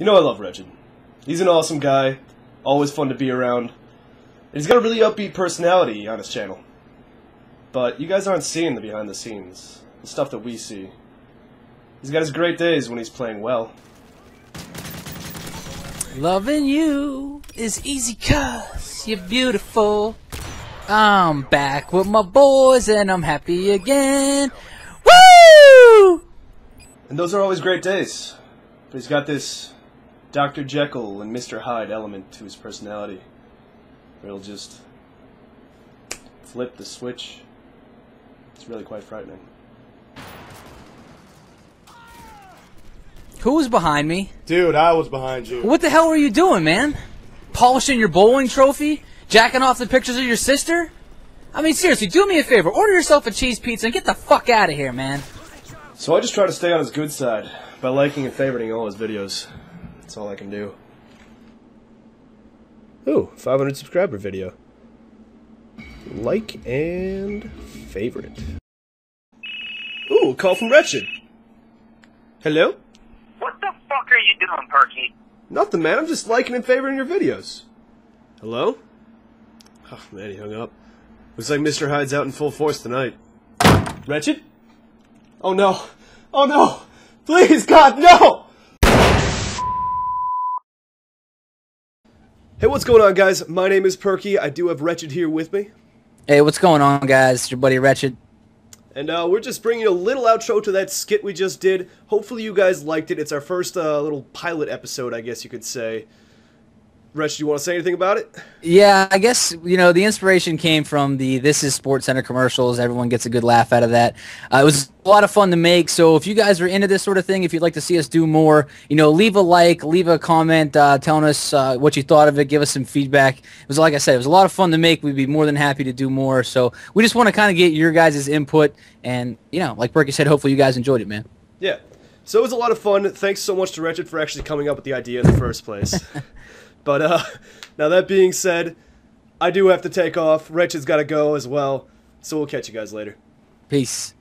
You know I love Wr3tched. He's an awesome guy, always fun to be around, and he's got a really upbeat personality on his channel. But you guys aren't seeing the behind the scenes, the stuff that we see. He's got his great days when he's playing well. Loving you is easy 'cause you're beautiful. I'm back with my boys and I'm happy again. Woo! And those are always great days. But he's got this Dr. Jekyll and Mr. Hyde element to his personality. Where he'll just flip the switch. It's really quite frightening. Who was behind me? Dude, I was behind you. What the hell were you doing, man? Polishing your bowling trophy? Jacking off the pictures of your sister? I mean, seriously, do me a favor. Order yourself a cheese pizza and get the fuck out of here, man. So I just try to stay on his good side by liking and favoriting all his videos. That's all I can do. Ooh, 500 subscriber video. Like and favorite. Ooh, a call from Wr3tched. Hello? What the fuck are you doing, Perky? Nothing, man. I'm just liking and favoring your videos. Hello? Oh, man, he hung up. Looks like Mr. Hyde's out in full force tonight. Wr3tched? Oh, no. Oh, no. Please, God, no! Hey, what's going on, guys? My name is Perky. I do have Wr3tched here with me. Hey, what's going on, guys? Your buddy Wr3tched. And we're just bringing you a little outro to that skit we just did. Hopefully you guys liked it. It's our first little pilot episode, I guess you could say. Wr3tched, do you want to say anything about it? Yeah, I guess, you know, the inspiration came from the This Is SportsCenter commercials. Everyone gets a good laugh out of that. It was a lot of fun to make, so if you guys are into this sort of thing, if you'd like to see us do more, you know, leave a like, leave a comment telling us what you thought of it, give us some feedback. It was, like I said, it was a lot of fun to make. We'd be more than happy to do more, so we just want to kind of get your guys' input, and, you know, like Perky said, hopefully you guys enjoyed it, man. Yeah, so it was a lot of fun. Thanks so much to Wr3tched for actually coming up with the idea in the first place. But now that being said, I do have to take off. Wr3tched's got to go as well. So we'll catch you guys later. Peace.